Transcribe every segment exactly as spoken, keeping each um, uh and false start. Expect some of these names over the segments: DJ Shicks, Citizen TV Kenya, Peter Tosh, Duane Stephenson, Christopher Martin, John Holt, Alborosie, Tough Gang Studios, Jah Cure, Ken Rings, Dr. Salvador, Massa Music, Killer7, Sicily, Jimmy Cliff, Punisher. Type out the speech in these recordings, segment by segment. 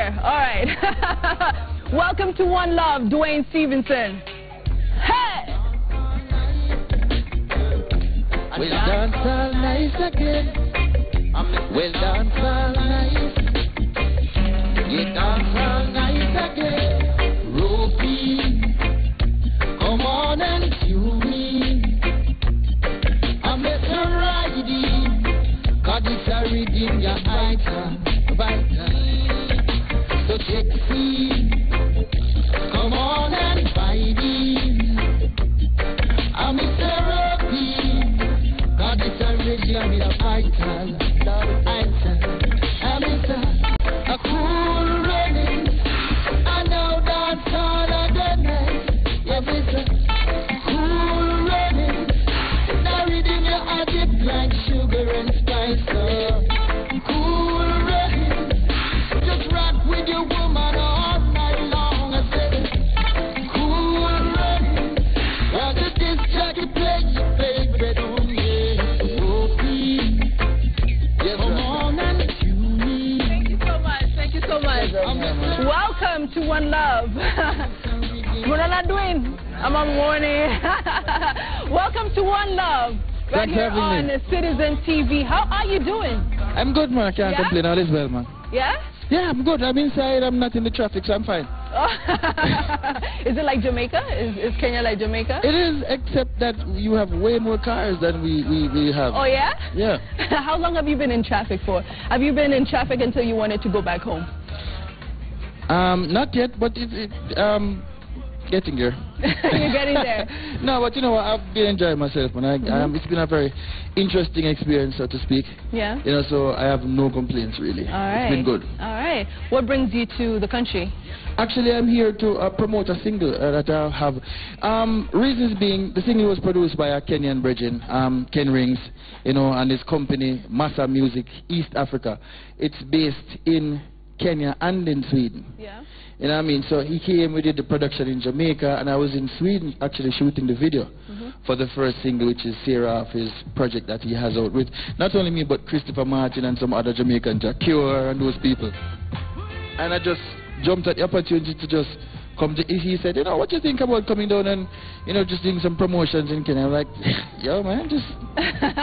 All right. Welcome to One Love, Duane Stephenson. Hey! We'll dance all night again. We'll dance all night. We'll dance all night again. Ropey, come on and cue me. I'm better riding, cause it's a reading your vital, vital. So take me, come on and find me. I'm a therapy, God is a religion with a vital, love vital. I'm a, a cool running, I know that's all I get next. Yeah, it's a cool running, now reading your addict like sugar and spice, so. Welcome to One Love. I'm on warning. Welcome to One Love. Right here on Citizen T V. How are you doing? I'm good, man. I can't yeah? complain. All is well, man. Yeah? Yeah, I'm good. I'm inside. I'm not in the traffic, so I'm fine. Is it like Jamaica? Is, is Kenya like Jamaica? It is, except that you have way more cars than we, we, we have. Oh yeah? Yeah. How long have you been in traffic for? Have you been in traffic until you wanted to go back home? Um, not yet, but it's it, um, getting there. You're getting there. No, but you know what? I've been enjoying myself, and I, mm-hmm. um, it's been a very interesting experience, so to speak. Yeah. You know, so I have no complaints really. All right. It's been good. All right. What brings you to the country? Actually, I'm here to uh, promote a single uh, that I have. Um, reasons being, the single was produced by a Kenyan brethren, um, Ken Rings, you know, and his company, Massa Music, East Africa. It's based in Kenya and in Sweden. Yeah. You know what I mean? So he came, we did the production in Jamaica, and I was in Sweden actually shooting the video mm-hmm. for the first single, which is Sarah, of his project that he has out with not only me but Christopher Martin and some other Jamaicans, Jah Cure and those people. And I just jumped at the opportunity to just come to, he said, you know, what do you think about coming down and, you know, just doing some promotions in Kenya? I'm like, yo, man, just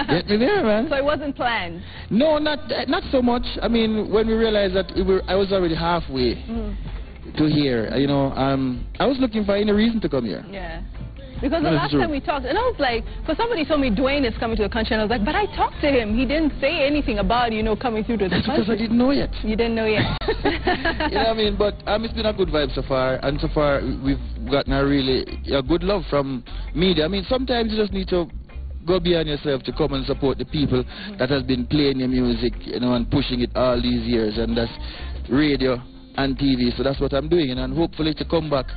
get me there, man. So it wasn't planned? No, not uh, not so much. I mean, when we realized that we were, I was already halfway mm. to here, you know, um, I was looking for any reason to come here. Yeah. Because the no, last time we talked, and I was like, because somebody told me Duane is coming to the country, and I was like, but I talked to him. He didn't say anything about, you know, coming through to the That's country. Because I didn't know yet. You didn't know yet. You know what I mean? But um, it's been a good vibe so far, and so far we've gotten a really a good love from media. I mean, sometimes you just need to go beyond yourself to come and support the people mm-hmm. that has been playing your music, you know, and pushing it all these years, and that's radio and T V. So that's what I'm doing, you know, and hopefully to come back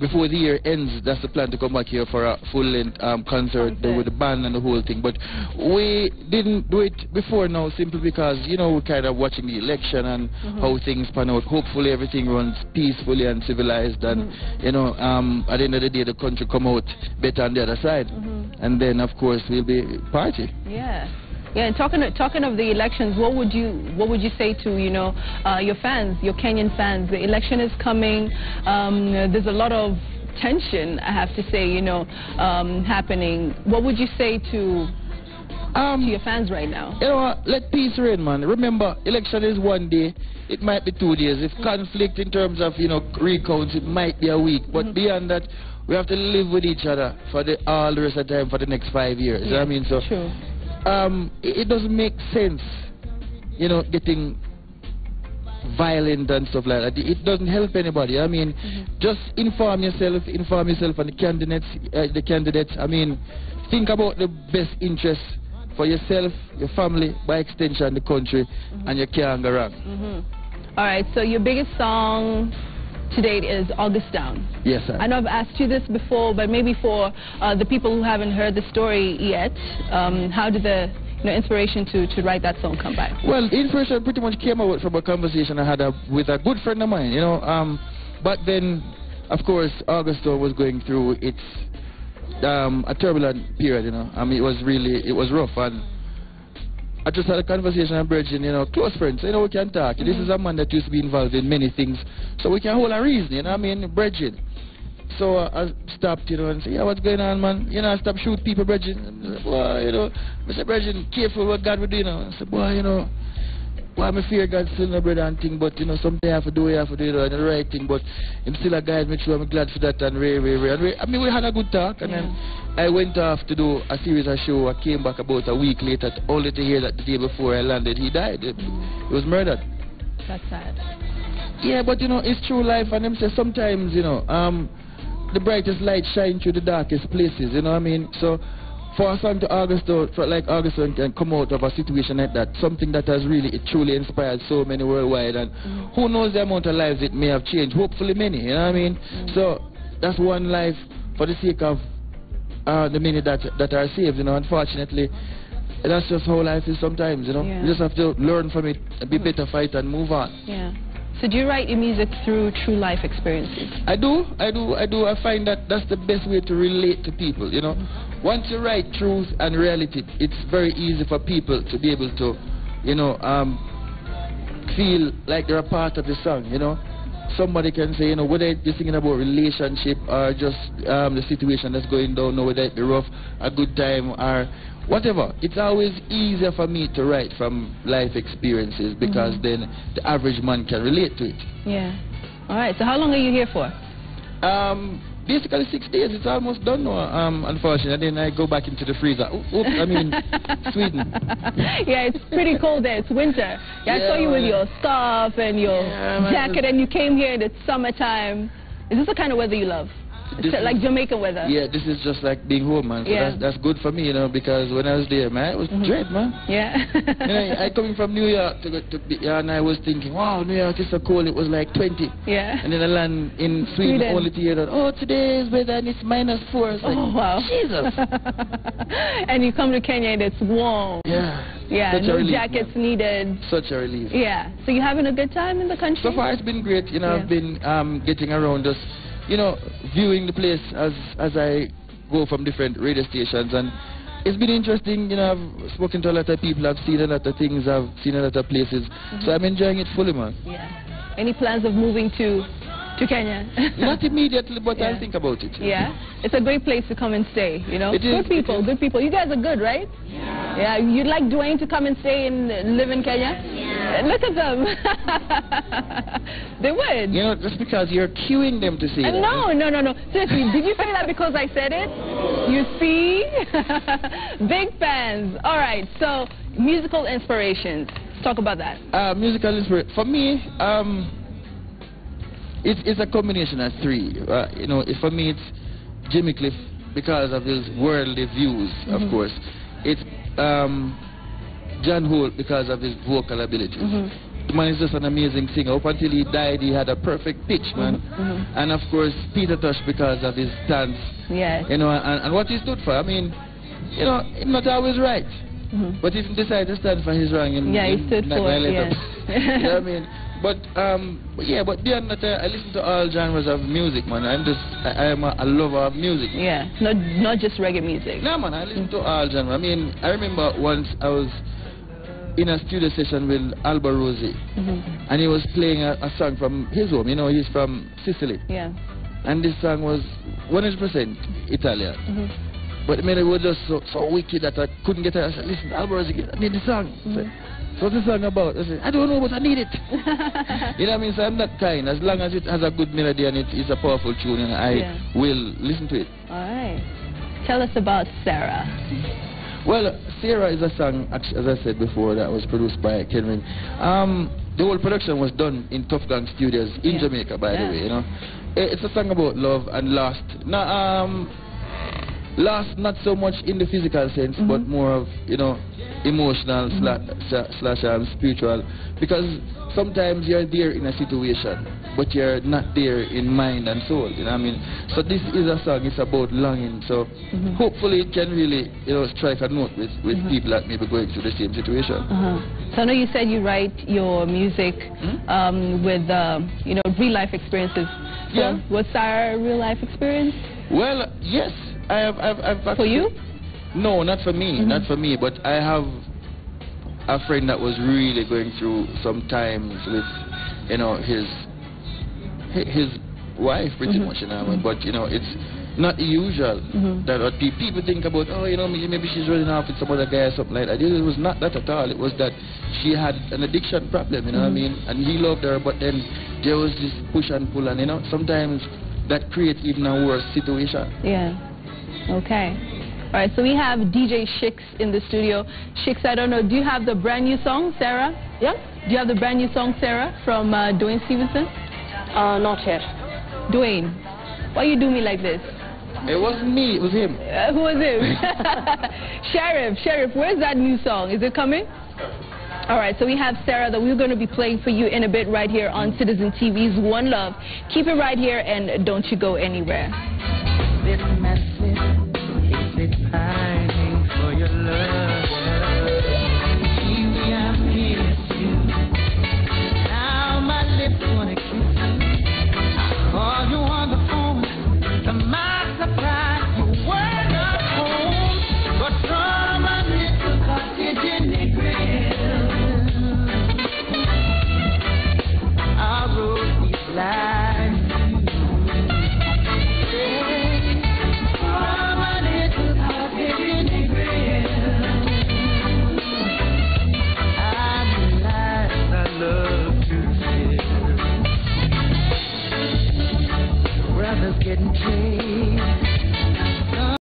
before the year ends. That's the plan, to come back here for a full-length um, concert okay. with the band and the whole thing. But we didn't do it before now simply because, you know, we're kind of watching the election and mm-hmm. how things pan out. Hopefully everything runs peacefully and civilized and, mm-hmm. you know, um, at the end of the day the country come out better on the other side. Mm-hmm. And then, of course, we'll be party. Yeah. Yeah, and talking of, talking of the elections, what would you what would you say to you know uh, your fans, your Kenyan fans? The election is coming. Um, there's a lot of tension, I have to say, you know, um, happening. What would you say to um, to your fans right now? You know what? Let peace reign, man. Remember, election is one day. It might be two days. If conflict in terms of you know recounts, it might be a week. But mm-hmm. beyond that, we have to live with each other for the all the rest of the time for the next five years. Yeah, you know what I mean? So. True. Um, it doesn't make sense, you know, getting violent and stuff like that. It doesn't help anybody. I mean, mm-hmm. just inform yourself, inform yourself and the candidates, uh, the candidates. I mean, think about the best interests for yourself, your family, by extension, the country, mm-hmm. and you can't go wrong. Mm-hmm. All right, so your biggest song to date is August Down. Yes, sir. I know I've asked you this before, but maybe for uh, the people who haven't heard the story yet, um, how did the you know, inspiration to, to write that song come by? Well, the inspiration pretty much came out from a conversation I had a, with a good friend of mine, you know. Um, but then, of course, August Down was going through its um, a turbulent period, you know. I mean, it was really, it was rough, and I just had a conversation with Bridget, you know, close friends, you know, we can talk. Mm-hmm. This is a man that used to be involved in many things, so we can hold a reason, you know what I mean, Bridget. So uh, I stopped, you know, and said, yeah, what's going on, man? You know, I stopped shooting people, Bridget. Well, you know, I said, Bridget, careful what God would do, you know. I said, boy, you know, well, I'm fear God still no brother and thing, but, you know, something I have to do, I have to do, you know, the right thing, but him still a guide me through, I'm glad for that, and re, re, re. And re I mean, we had a good talk, and yeah. then I went off to do a series of shows. I came back about a week later, only to hear that the day before I landed, he died. He mm. was murdered. That's sad. Yeah, but, you know, it's true life, and him say sometimes, you know, um... the brightest light shines through the darkest places, you know what I mean? So, for a song to August, though, for like August can come out of a situation like that, something that has really, it truly inspired so many worldwide, and mm. who knows the amount of lives it may have changed, hopefully many, you know what I mean? Mm. So, that's one life for the sake of uh, the many that, that are saved, you know, unfortunately. That's just how life is sometimes, you know? Yeah. You just have to learn from it, be better, fight, and move on. Yeah. So do you write your music through true life experiences? I do, I do, I do. I find that that's the best way to relate to people, you know. Mm-hmm. Once you write truth and reality, it's very easy for people to be able to, you know, um, feel like they're a part of the song, you know. Somebody can say, you know, whether you're singing about relationship or just um, the situation that's going down, or whether it be rough, a good time, or whatever. It's always easier for me to write from life experiences because mm-hmm. then the average man can relate to it. Yeah. All right. So how long are you here for? Um, basically six days. It's almost done now, um, unfortunately. Then I go back into the freezer. Oops, I mean, Sweden. Yeah, it's pretty cold there. It's winter. Yeah, I yeah, saw you with your scarf and your yeah, jacket, and you came here in the summertime. Is this the kind of weather you love? This like is, Jamaican weather. Yeah, this is just like being home, man. So yeah. that's, that's good for me, you know, because when I was there, man, it was mm-hmm. dread, man. Yeah. You know, I coming from New York to, to be, and I was thinking, wow, New York is so cold. It was like twenty. Yeah. And then I land in Sweden, Sweden. Only to hear that, oh, today's weather and it's minus four. It's like, oh wow, Jesus. And you come to Kenya and it's warm. Yeah. Yeah. Such no a relief, jackets man. Needed. Such a relief. Yeah. So you having a good time in the country? So far, it's been great. You know, yeah. I've been um, getting around just. You know, viewing the place as as I go from different radio stations, and it's been interesting. You know, I've spoken to a lot of people, I've seen a lot of things, I've seen a lot of places, mm-hmm. so I'm enjoying it fully, man. Yeah. Any plans of moving to to Kenya? Not immediately, but yeah. I'll think about it. Yeah, it's a great place to come and stay. You know, it good is, people, good people. You guys are good, right? Yeah. Yeah. You'd like Duane to come and stay and live in Kenya? Yeah. Look at them. They would. You know, just because you're cueing them to see uh, that. No, no, no, no. Seriously, did you say that because I said it? You see? Big fans. All right, so musical inspirations. Let's talk about that. Uh, musical inspiration. For me, um, it's, it's a combination of three. Uh, you know, for me, it's Jimmy Cliff because of his worldly views, mm-hmm. of course. It's um, John Holt because of his vocal abilities. Mm-hmm. The man is just an amazing singer. Up until he died, he had a perfect pitch, man. Mm-hmm. And of course, Peter Tosh because of his stance. Yes. You know, and, and what he stood for. I mean, you know, he's not always right. Mm-hmm. But he decided to stand for his wrong. In, yeah, he stood for it. Yes. You know what I mean? But, um, yeah, but beyond that, I listen to all genres of music, man. I'm just, I, I'm a, a lover of music. Yeah, not, not just reggae music. No, man, I listen mm-hmm. to all genres. I mean, I remember once I was in a studio session with Alborosie, mm-hmm. and he was playing a, a song from his home. You know, he's from Sicily. Yeah. And this song was one hundred percent Italian. Mm-hmm. But I mean, it was just so, so wicked that I couldn't get it. I said, listen, Alborosie, I need the song. Mm-hmm. So, so what's the song about? I said, I don't know, but I need it. You know what I mean? So I'm that kind. As long as it has a good melody and it is a powerful tune, and I yeah. will listen to it. All right. Tell us about Sarah. Well, Sarah is a song, as I said before, that was produced by Ken Rings. Um, the whole production was done in Tough Gang Studios in yeah. Jamaica, by yeah. the way, you know. It's a song about love and lust. Now, um, lust not so much in the physical sense, mm-hmm. but more of, you know, emotional mm-hmm. slash, slash um, spiritual. Because sometimes you're there in a situation, but you're not there in mind and soul, you know what I mean? So this is a song, it's about longing, so mm-hmm. hopefully it can really, you know, strike a note with, with mm-hmm. people that may be going through the same situation. Uh-huh. So I know you said you write your music mm-hmm. um, with, uh, you know, real-life experiences. So yeah. Was Sarah a real-life experience? Well, yes. I have, I've, I've actually, for you? No, not for me, mm-hmm. not for me, but I have a friend that was really going through some times with, you know, his his wife pretty mm-hmm. much, you know, mm-hmm. but you know, it's not usual mm-hmm. that people think about, oh, you know, maybe she's running off with some other guy or something like that. It was not that at all. It was that she had an addiction problem, you know mm-hmm. what I mean? And he loved her, but then there was this push and pull, and, you know, sometimes that creates even a worse situation. Yeah. Okay. All right, so we have D J Shicks in the studio. Shicks, I don't know, do you have the brand new song, Sarah? Yeah. Do you have the brand new song, Sarah, from uh, Duane Stephenson? Uh, not yet. Duane, why you do me like this? It wasn't me, it was him. Uh, who was him? Sheriff, Sheriff, where's that new song? Is it coming? All right, so we have Sarah that we're going to be playing for you in a bit right here on Citizen T V's One Love. Keep it right here and don't you go anywhere. This mess